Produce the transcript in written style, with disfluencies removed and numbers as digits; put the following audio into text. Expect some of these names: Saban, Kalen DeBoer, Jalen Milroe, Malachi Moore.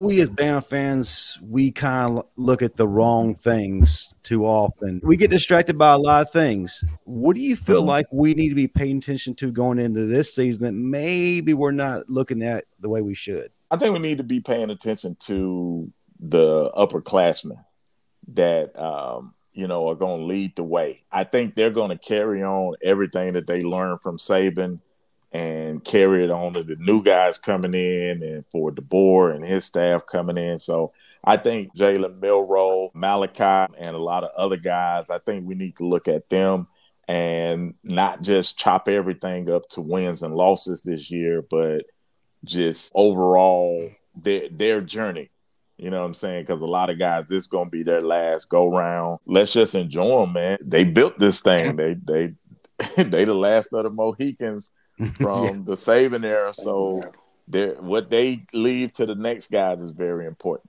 we as Bama fans, we kind of look at the wrong things too often. We get distracted by a lot of things. What do you feel like we need to be paying attention to going into this season that maybe we're not looking at the way we should? I think we need to be paying attention to the upperclassmen that, are going to lead the way. I think they're going to carry on everything that they learned from Saban and carry it on to the new guys coming in and for DeBoer and his staff coming in. So I think Jalen Milroe, Malachi, and a lot of other guys, I think we need to look at them and not just chop everything up to wins and losses this year, but just overall their journey. You know what I'm saying? Because a lot of guys, this is going to be their last go-round. Let's just enjoy them, man. They built this thing. They the last of the Mohicans from the Saban era. So what they leave to the next guys is very important.